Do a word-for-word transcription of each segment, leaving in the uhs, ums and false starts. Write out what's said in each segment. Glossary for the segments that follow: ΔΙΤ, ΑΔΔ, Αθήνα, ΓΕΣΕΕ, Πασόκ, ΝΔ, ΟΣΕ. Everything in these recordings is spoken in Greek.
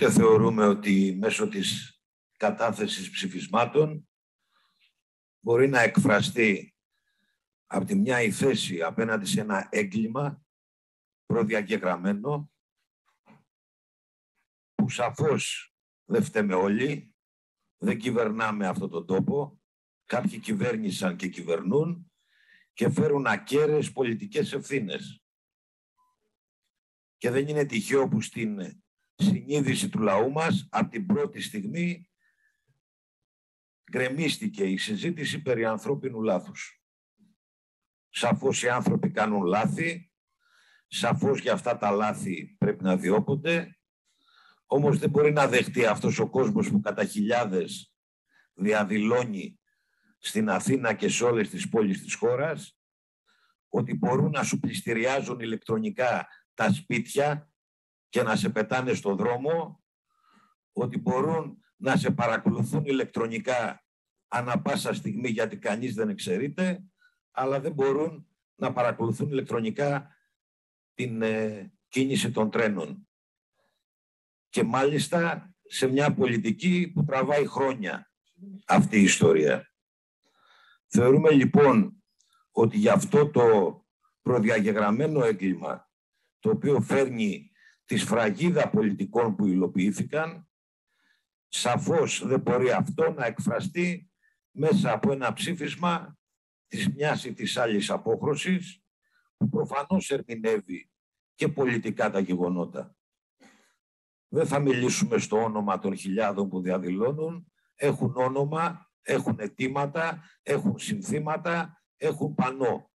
Είτε θεωρούμε ότι μέσω της κατάθεσης ψηφισμάτων μπορεί να εκφραστεί από τη μια η θέση απέναντι σε ένα έγκλημα προδιαγεγραμμένο που σαφώς δεν φταίμε όλοι, δεν κυβερνάμε αυτόν τον τόπο, κάποιοι κυβέρνησαν και κυβερνούν και φέρουν ακέραιες πολιτικές ευθύνες. Και δεν είναι τυχαίο που στην συνείδηση του λαού μας από την πρώτη στιγμή γκρεμίστηκε η συζήτηση περί ανθρώπινου λάθους. Σαφώς οι άνθρωποι κάνουν λάθη, σαφώς για αυτά τα λάθη πρέπει να διώκονται, όμως δεν μπορεί να δεχτεί αυτός ο κόσμος που κατά χιλιάδες διαδηλώνει στην Αθήνα και σε όλες τις πόλεις της χώρας ότι μπορούν να σου πληστηριάζουν ηλεκτρονικά τα σπίτια και να σε πετάνε στο δρόμο, ότι μπορούν να σε παρακολουθούν ηλεκτρονικά ανά πάσα στιγμή, γιατί κανείς δεν εξαιρείται, αλλά δεν μπορούν να παρακολουθούν ηλεκτρονικά την ε, κίνηση των τρένων. Και μάλιστα σε μια πολιτική που τραβάει χρόνια αυτή η ιστορία. Θεωρούμε λοιπόν ότι γι' αυτό το προδιαγεγραμμένο έγκλημα, το οποίο φέρνει τη σφραγίδα πολιτικών που υλοποιήθηκαν, σαφώς δεν μπορεί αυτό να εκφραστεί μέσα από ένα ψήφισμα της μιας ή της άλλης απόχρωσης, που προφανώς ερμηνεύει και πολιτικά τα γεγονότα. Δεν θα μιλήσουμε στο όνομα των χιλιάδων που διαδηλώνουν, έχουν όνομα, έχουν αιτήματα, έχουν συνθήματα, έχουν πανό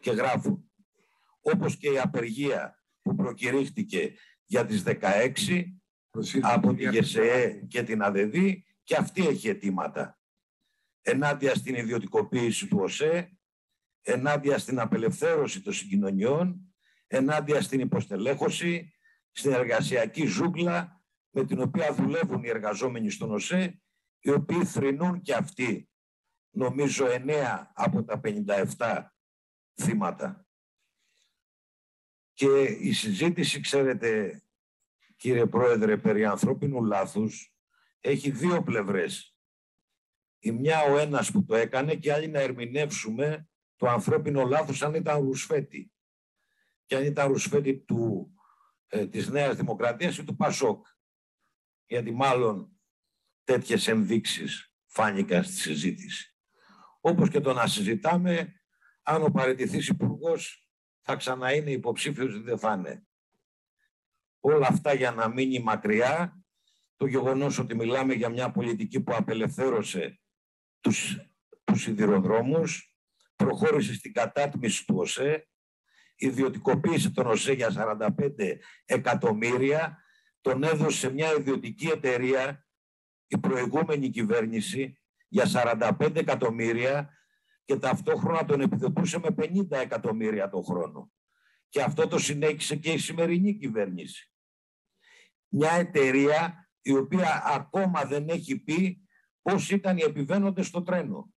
και γράφουν. Όπως και η απεργία που προκηρύχθηκε για τις δεκαέξι από τη ΓΕΣΕΕ και την ΑΔΔ, και αυτή έχει αιτήματα. Ενάντια στην ιδιωτικοποίηση του ΟΣΕ, ενάντια στην απελευθέρωση των συγκοινωνιών, ενάντια στην υποστελέχωση, στην εργασιακή ζούγκλα με την οποία δουλεύουν οι εργαζόμενοι στον ΟΣΕ, οι οποίοι θρηνούν και αυτοί, νομίζω, εννέα από τα πενήντα επτά θύματα. Και η συζήτηση, ξέρετε, κύριε Πρόεδρε, περί ανθρώπινου λάθους έχει δύο πλευρές. Η μια ο ένας που το έκανε και η άλλη να ερμηνεύσουμε το ανθρώπινο λάθος αν ήταν ρουσφέτη. Και αν ήταν ρουσφέτη του, ε, της Νέας Δημοκρατίας ή του Πασόκ. Γιατί μάλλον τέτοιες ενδείξεις φάνηκαν στη συζήτηση. Όπως και το να συζητάμε αν ο παραιτηθής υπουργός θα ξανά είναι υποψήφιος ή δεν θα είναι. Όλα αυτά για να μείνει μακριά το γεγονός ότι μιλάμε για μια πολιτική που απελευθέρωσε τους, τους σιδηροδρόμους, προχώρησε στην κατάτμιση του ΟΣΕ, ιδιωτικοποίησε τον ΟΣΕ για σαράντα πέντε εκατομμύρια, τον έδωσε σε μια ιδιωτική εταιρεία η προηγούμενη κυβέρνηση για σαράντα πέντε εκατομμύρια, και ταυτόχρονα τον επιδοτούσε με πενήντα εκατομμύρια το χρόνο. Και αυτό το συνέχισε και η σημερινή κυβέρνηση. Μια εταιρεία η οποία ακόμα δεν έχει πει πώς ήταν οι επιβαίνοντες στο τρένο.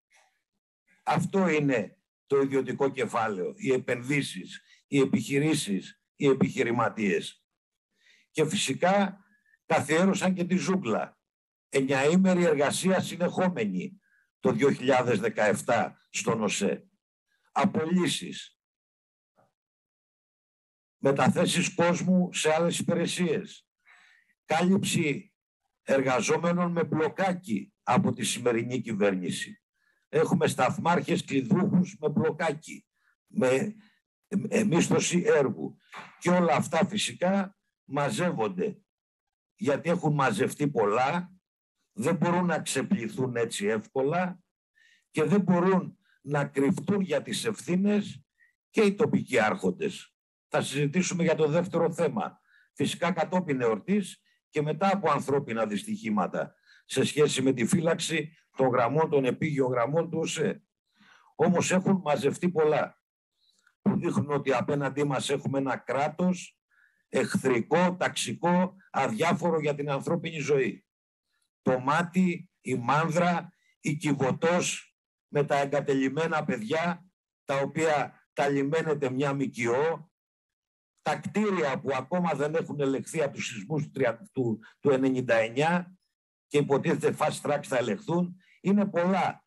Αυτό είναι το ιδιωτικό κεφάλαιο, οι επενδύσεις, οι επιχειρήσεις, οι επιχειρηματίες. Και φυσικά καθιέρωσαν και τη ζούγκλα. Εννιαήμερη εργασία συνεχόμενη. Το δύο χιλιάδες δεκαεπτά στον ΟΣΕ. Απολύσεις. Μεταθέσεις κόσμου σε άλλες υπηρεσίες. Κάλυψη εργαζόμενων με μπλοκάκι από τη σημερινή κυβέρνηση. Έχουμε σταθμάρχες κλειδούχους με μπλοκάκι, με μίσθωση έργου. Και όλα αυτά φυσικά μαζεύονται. Γιατί έχουν μαζευτεί πολλά, δεν μπορούν να ξεπληθούν έτσι εύκολα και δεν μπορούν να κρυφτούν για τις ευθύνες και οι τοπικοί άρχοντες. Θα συζητήσουμε για το δεύτερο θέμα. Φυσικά κατόπιν εορτής και μετά από ανθρώπινα δυστυχήματα σε σχέση με τη φύλαξη των γραμμών, των επίγειων γραμμών του ΟΣΕ. Όμως έχουν μαζευτεί πολλά που δείχνουν ότι απέναντί μας έχουμε ένα κράτος εχθρικό, ταξικό, αδιάφορο για την ανθρώπινη ζωή. Το Μάτι, η Μάνδρα, η Κιβωτός με τα εγκατελειμμένα παιδιά τα οποία ταλυμμένεται μια ΜΚΟ, τα κτίρια που ακόμα δεν έχουν ελεχθεί από τους σεισμούς του χίλια εννιακόσια ενενήντα εννιά και υποτίθεται fast track θα ελεχθούν, είναι πολλά.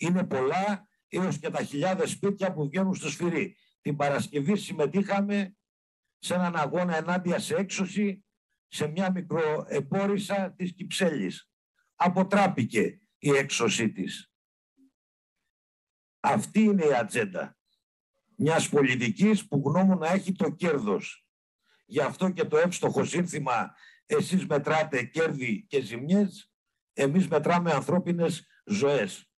Είναι πολλά έως και τα χιλιάδες σπίτια που βγαίνουν στο σφυρί. Την Παρασκευή συμμετείχαμε σε έναν αγώνα ενάντια σε έξωση σε μια μικροεπόρησα της Κυψέλης. Αποτράπηκε η έξωσή της. Αυτή είναι η ατζέντα μιας πολιτικής που γνώμονα έχει το κέρδος. Γι' αυτό και το εύστοχο σύνθημα «Εσείς μετράτε κέρδη και ζημιές, εμείς μετράμε ανθρώπινες ζωές».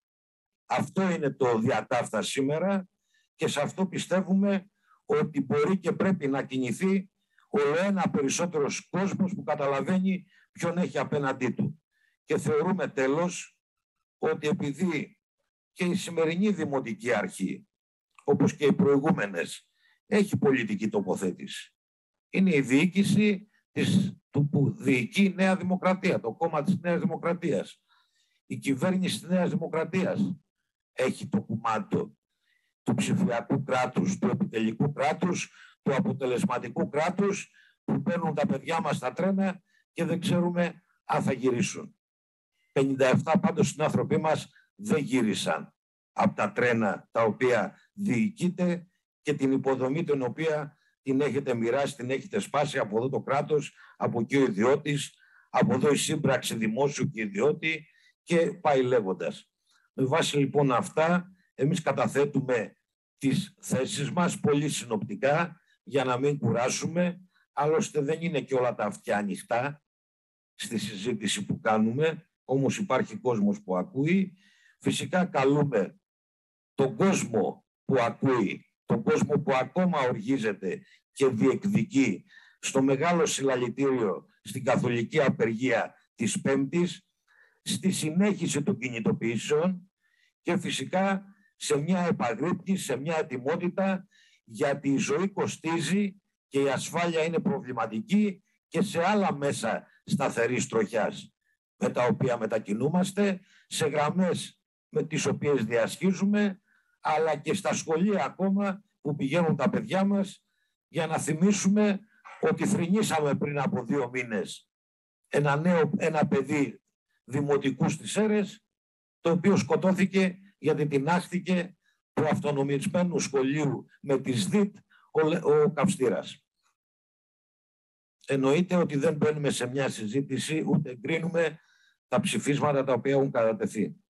Αυτό είναι το διατάφτα σήμερα και σε αυτό πιστεύουμε ότι μπορεί και πρέπει να κινηθεί όλο ένα περισσότερος κόσμος που καταλαβαίνει ποιον έχει απέναντί του. Και θεωρούμε τέλος ότι επειδή και η σημερινή Δημοτική Αρχή, όπως και οι προηγούμενες, έχει πολιτική τοποθέτηση. Είναι η διοίκηση της, του που διοικεί η Νέα Δημοκρατία, το κόμμα της Νέας Δημοκρατίας. Η κυβέρνηση της Νέας Δημοκρατίας έχει το κουμάντο του ψηφιακού κράτους, του επιτελικού κράτους, του αποτελεσματικού κράτους, που παίρνουν τα παιδιά μας στα τρένα και δεν ξέρουμε αν θα γυρίσουν. πενήντα επτά πάντως συνάνθρωποι μας δεν γύρισαν από τα τρένα τα οποία διοικείται και την υποδομή την οποία την έχετε μοιράσει, την έχετε σπάσει. Από εδώ το κράτος, από εκεί ο ιδιώτης, από εδώ η σύμπραξη δημόσιου και ιδιώτη και πάει λέγοντας. Με βάση λοιπόν αυτά, εμείς καταθέτουμε τις θέσεις μας πολύ συνοπτικά για να μην κουράσουμε. Άλλωστε δεν είναι και όλα τα αυτιά ανοιχτά στη συζήτηση που κάνουμε, όμως υπάρχει κόσμος που ακούει. Φυσικά καλούμε τον κόσμο που ακούει, τον κόσμο που ακόμα οργίζεται και διεκδικεί στο μεγάλο συλλαλητήριο, στην καθολική απεργία της Πέμπτης, στη συνέχιση των κινητοποιήσεων και φυσικά σε μια επαγρύπνηση, σε μια ετοιμότητα, γιατί η ζωή κοστίζει και η ασφάλεια είναι προβληματική και σε άλλα μέσα σταθερής τροχιάς με τα οποία μετακινούμαστε, σε γραμμές με τις οποίες διασχίζουμε, αλλά και στα σχολεία ακόμα που πηγαίνουν τα παιδιά μας, για να θυμίσουμε ότι θρηνήσαμε πριν από δύο μήνες ένα, νέο, ένα παιδί δημοτικού στις Σέρρες, το οποίο σκοτώθηκε γιατί τινάχθηκε του αυτονομισμένου σχολείου με τις ΔΙΤ ο, ο καυστήρας. Εννοείται ότι δεν μπαίνουμε σε μια συζήτηση, ούτε εγκρίνουμε τα ψηφίσματα τα οποία έχουν κατατεθεί.